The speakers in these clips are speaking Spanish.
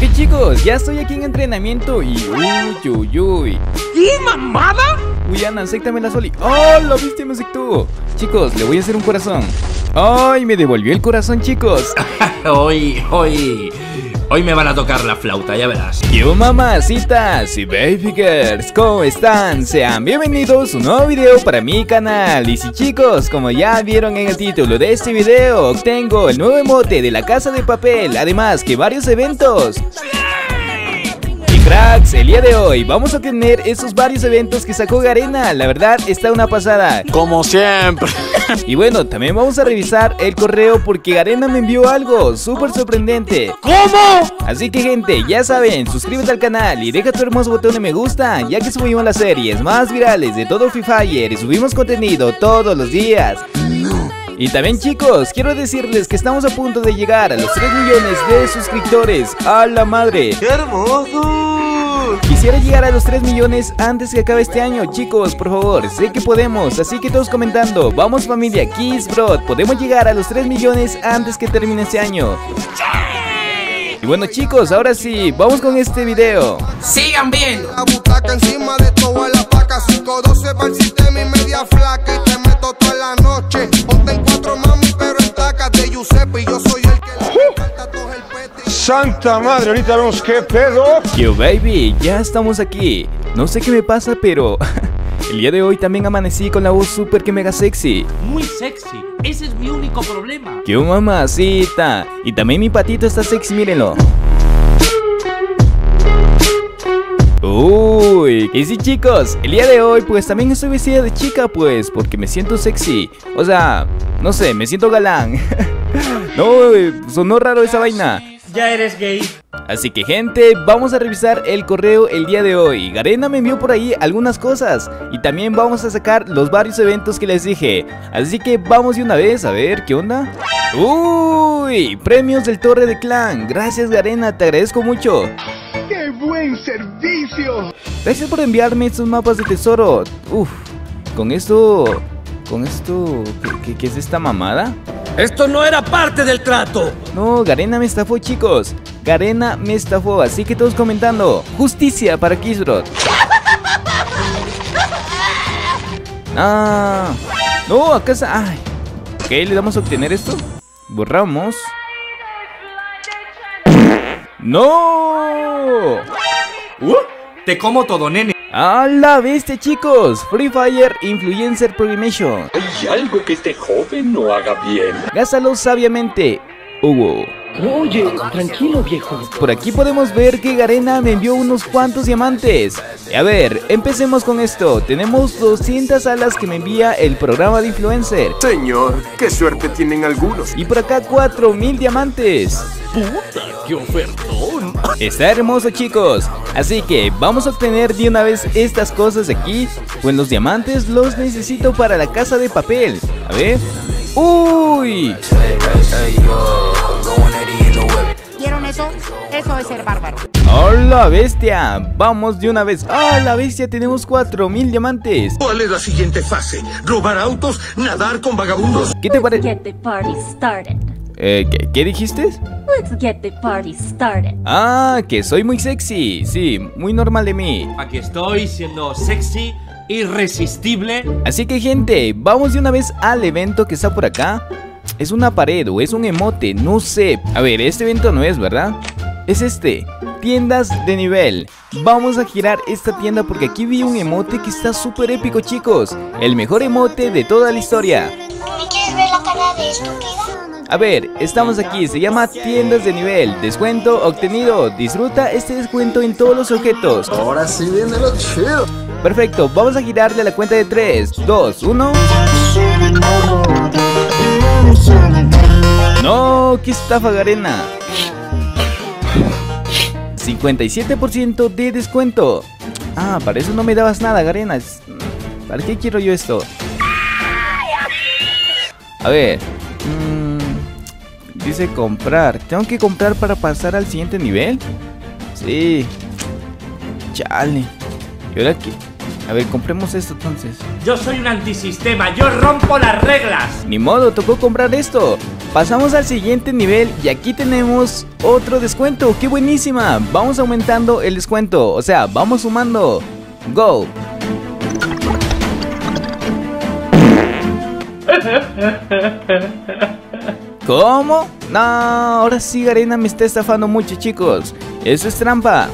Ok chicos, ya estoy aquí en entrenamiento y... ¡Uy, uy, uy! ¿Qué mamada? Uy, Ana, séctame la Soli. ¡Oh, lo viste, me sectó! Chicos, le voy a hacer un corazón. ¡Ay, me devolvió el corazón, chicos! Hoy me van a tocar la flauta, ya verás. Yo mamacitas y baby girls, ¿cómo están? Sean bienvenidos a un nuevo video para mi canal. Y si chicos, como ya vieron en el título de este video, obtengo el nuevo emote de la casa de papel, además que varios eventos. Cracks, el día de hoy vamos a tener esos varios eventos que sacó Garena. La verdad está una pasada, como siempre. Y bueno, también vamos a revisar el correo porque Garena me envió algo súper sorprendente. ¿Cómo? Así que gente, ya saben, suscríbete al canal y deja tu hermoso botón de me gusta, ya que subimos las series más virales de todo Free Fire y subimos contenido todos los días. Y también chicos, quiero decirles que estamos a punto de llegar a los 3 millones de suscriptores. ¡A la madre! ¡Qué hermoso! Quisiera llegar a los 3 millones antes que acabe este año, chicos, por favor. Sé que podemos, así que todos comentando. Vamos familia, Quisbrot, podemos llegar a los 3 millones antes que termine este año. Y bueno chicos, ahora sí, vamos con este video. ¡Sigan viendo! La butaca encima de toda la paca, 5-12 para el sistema y media flaca. Y te meto toda la noche, ponte en cuatro mami, pero en tacas de Giuseppe. Y yo soy el que le encanta todo el pete. ¡Santa madre! Ahorita vemos qué pedo. Yo baby, ya estamos aquí. No sé qué me pasa, pero... el día de hoy también amanecí con la voz super que mega sexy. Muy sexy, ese es mi único problema. ¡Qué mamacita! Y también mi patito está sexy, mírenlo. Uy, y sí chicos, el día de hoy pues también estoy vestida de chica pues, porque me siento sexy. O sea, no sé, me siento galán. No, sonó raro esa vaina. Ya eres gay. Así que gente, vamos a revisar el correo el día de hoy. Garena me envió por ahí algunas cosas y también vamos a sacar los varios eventos que les dije. Así que vamos de una vez a ver qué onda. ¡Uy! Premios del Torre de Clan. Gracias Garena, te agradezco mucho. ¡Qué buen servicio! Gracias por enviarme estos mapas de tesoro. Uf, con esto... ¿Qué es esta mamada? ¡Esto no era parte del trato! No, Garena me estafó, chicos. Garena me estafó, así que todos comentando. ¡Justicia para Quisbrot! ¡Ah! ¡No, acá está! ¡Ay! Ok, le damos a obtener esto. Borramos. ¡No! ¡Te como todo, nene! ¡A la bestia, chicos! Free Fire Influencer Programmation. Hay algo que este joven no haga bien. Gásalo sabiamente, Hugo. Oye, tranquilo, viejo. Por aquí podemos ver que Garena me envió unos cuantos diamantes. A ver, empecemos con esto. Tenemos 200 alas que me envía el programa de influencer. Señor, qué suerte tienen algunos. Y por acá 4000 diamantes. Puta, qué ofertón. Está hermoso, chicos. Así que vamos a obtener de una vez estas cosas aquí. Pues los diamantes los necesito para la casa de papel. A ver. ¡Uy! ¿Vieron eso? Eso es ser bárbaro. ¡Hola, bestia! Vamos de una vez. ¡Hola, bestia! Tenemos 4000 diamantes. ¿Cuál es la siguiente fase? ¿Robar autos? ¿Nadar con vagabundos? ¿Qué te parece? Get the party started. ¿Qué dijiste? Let's get the party started. Ah, que soy muy sexy. Sí, muy normal de mí. Aquí estoy siendo sexy, irresistible. Así que gente, vamos de una vez al evento que está por acá. Es una pared o es un emote, no sé. A ver, este evento no es, ¿verdad? Es este, tiendas de nivel. Vamos a girar esta tienda porque aquí vi un emote que está súper épico, chicos. El mejor emote de toda la historia. ¿Me quieres ver la cara de estúpida? A ver, estamos aquí, se llama tiendas de nivel. Descuento obtenido, disfruta este descuento en todos los objetos. Ahora sí viene lo chido. Perfecto, vamos a girarle a la cuenta de 3, 2, 1. No, qué estafa Garena. 57% de descuento. Ah, para eso no me dabas nada, Garena. ¿Para qué quiero yo esto? A ver. Dice comprar. ¿Tengo que comprar para pasar al siguiente nivel? Sí. Chale. ¿Y ahora qué? A ver, compremos esto entonces. Yo soy un antisistema, yo rompo las reglas. Ni modo, tocó comprar esto. Pasamos al siguiente nivel y aquí tenemos otro descuento. ¡Qué buenísima! Vamos aumentando el descuento, o sea, vamos sumando. ¡Go! ¿Cómo? No, ahora sí Garena me está estafando mucho, chicos. Eso es trampa.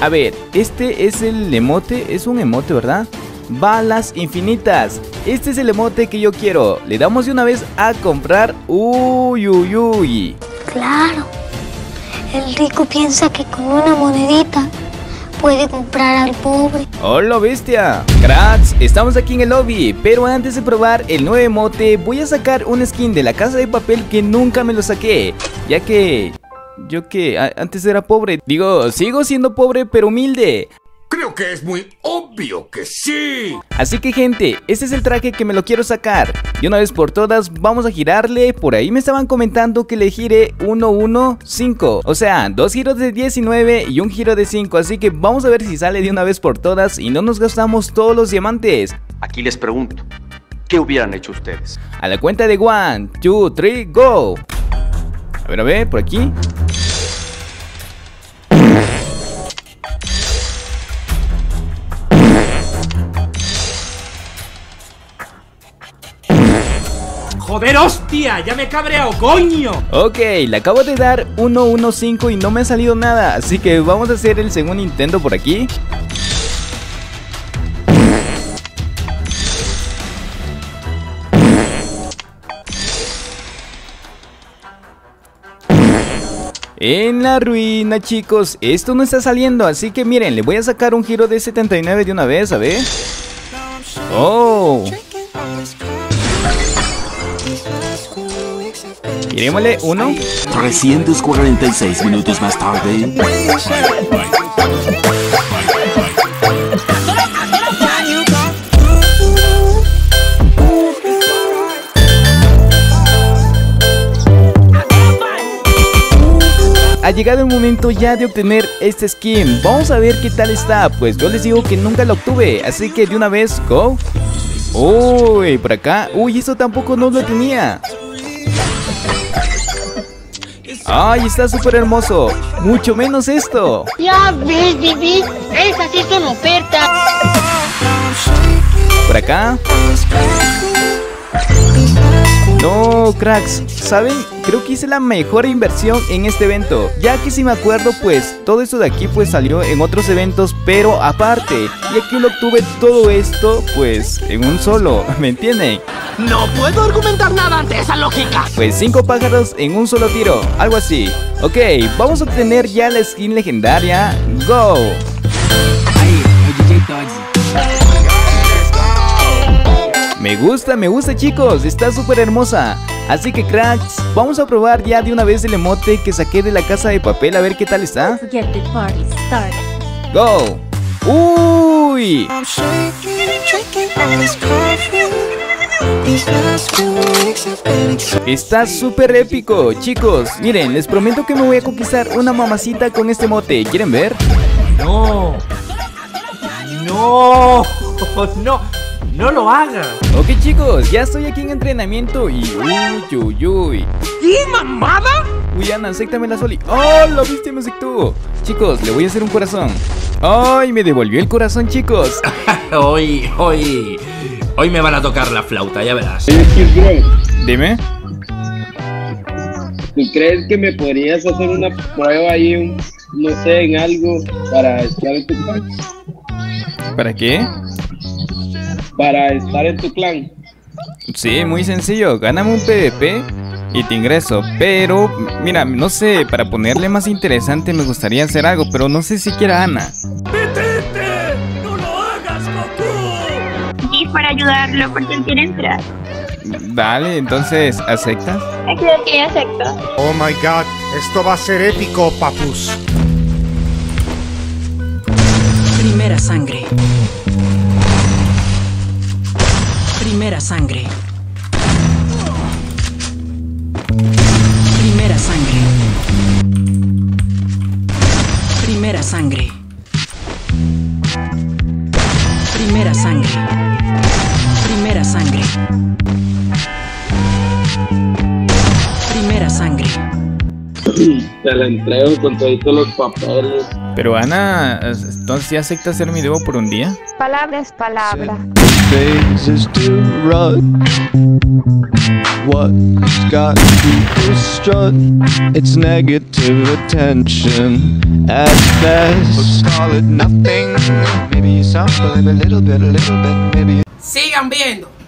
A ver, este es el emote, es un emote, ¿verdad? Balas infinitas. Este es el emote que yo quiero. Le damos de una vez a comprar. Uy, uy, uy. Claro, el rico piensa que con una monedita puede comprar al pobre. ¡Hola, bestia! Cracks, estamos aquí en el lobby, pero antes de probar el nuevo emote voy a sacar un skin de la Casa de Papel que nunca me lo saqué, ya que yo que antes era pobre. Digo, sigo siendo pobre pero humilde. Creo que es muy obvio que sí. Así que gente, este es el traje que me lo quiero sacar. Y una vez por todas vamos a girarle. Por ahí me estaban comentando que le gire 1-1-5. O sea, dos giros de 19 y un giro de 5. Así que vamos a ver si sale de una vez por todas y no nos gastamos todos los diamantes. Aquí les pregunto, ¿qué hubieran hecho ustedes? A la cuenta de 1, 2, 3, go. A ver, por aquí. ¡Joder, hostia! ¡Ya me he cabreado, coño! Ok, le acabo de dar 1-1-5 y no me ha salido nada. Así que vamos a hacer el segundo intento por aquí. En la ruina, chicos. Esto no está saliendo, así que miren, le voy a sacar un giro de 79 de una vez, a ver. ¡Oh! Girémosle 1. 346 minutos más tarde. Ha llegado el momento ya de obtener este skin. Vamos a ver qué tal está. Pues yo les digo que nunca lo obtuve, así que de una vez, go. Uy, por acá. Uy, eso tampoco no lo tenía. ¡Ay, está súper hermoso! ¡Mucho menos esto! ¡Ya ves, Vivi! ¡Esas sí son ofertas! Por acá. No, cracks, ¿saben? Creo que hice la mejor inversión en este evento, ya que si me acuerdo, pues todo esto de aquí pues salió en otros eventos, pero aparte. Y aquí lo obtuve todo esto pues en un solo, ¿me entienden? No puedo argumentar nada ante esa lógica. Pues 5 pájaros en un solo tiro, algo así. Ok, vamos a obtener ya la skin legendaria. ¡Go! Ahí, DJ Tox. Me gusta, chicos, está súper hermosa. Así que cracks, vamos a probar ya de una vez el emote que saqué de la Casa de Papel, a ver qué tal está. ¡Go! ¡Uy! Está súper épico, chicos. Miren, les prometo que me voy a conquistar una mamacita con este emote. ¿Quieren ver? ¡No! ¡No! ¡No! ¡No lo haga! Ok, chicos, ya estoy aquí en entrenamiento y... ¡Uy, uy, uy! ¿Qué mamada? Uy, Ana, acéptame la Soli. ¡Oh, lo viste, me aceptó! Chicos, le voy a hacer un corazón. ¡Ay, me devolvió el corazón, chicos! Hoy me van a tocar la flauta, ya verás. Dime. ¿Tú crees que me podrías hacer una prueba ahí, no sé, en algo para estar en tu clan? ¿Para qué? Para estar en tu clan. Sí, muy sencillo, gáname un PvP y te ingreso. Pero, mira, no sé, para ponerle más interesante me gustaría hacer algo, pero no sé si quiera Ana. ¡Petete! ¡No lo hagas, Goku! Y para ayudarlo, porque él quiere entrar. Vale, entonces, ¿aceptas? Creo que acepto. Oh my god, esto va a ser épico, papus. Primera sangre. Primera sangre. Primera sangre. Primera sangre. Primera sangre. Primera sangre. Primera sangre. Te la entrego con todos los papeles. Pero Ana, ¿entonces sí acepta hacer mi dúo por un día? Palabra es palabra. Sigan viendo.